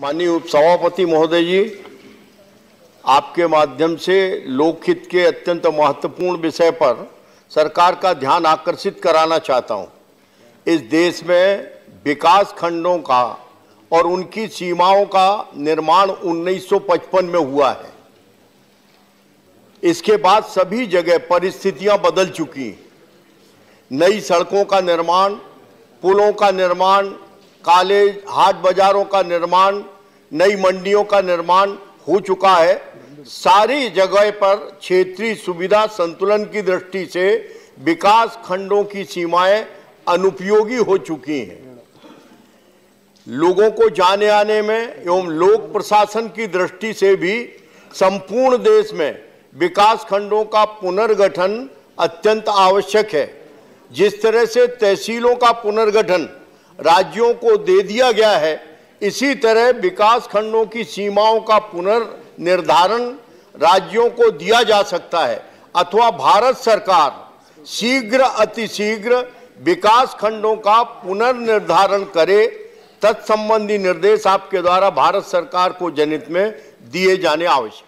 माननीय उपसभापति महोदय जी, आपके माध्यम से लोकहित के अत्यंत महत्वपूर्ण विषय पर सरकार का ध्यान आकर्षित कराना चाहता हूँ। इस देश में विकास खंडों का और उनकी सीमाओं का निर्माण 1955 में हुआ है। इसके बाद सभी जगह परिस्थितियां बदल चुकी हैं। नई सड़कों का निर्माण, पुलों का निर्माण, कॉलेज हाट बाजारों का निर्माण, नई मंडियों का निर्माण हो चुका है। सारी जगह पर क्षेत्रीय सुविधा संतुलन की दृष्टि से विकास खंडों की सीमाएं अनुपयोगी हो चुकी हैं। लोगों को जाने आने में एवं लोक प्रशासन की दृष्टि से भी संपूर्ण देश में विकास खंडों का पुनर्गठन अत्यंत आवश्यक है। जिस तरह से तहसीलों का पुनर्गठन राज्यों को दे दिया गया है, इसी तरह विकास खंडों की सीमाओं का पुनर्निर्धारण राज्यों को दिया जा सकता है, अथवा भारत सरकार शीघ्र अतिशीघ्र विकास खंडों का पुनर्निर्धारण करे। तत्संबंधी निर्देश आपके द्वारा भारत सरकार को जनहित में दिए जाने आवश्यक।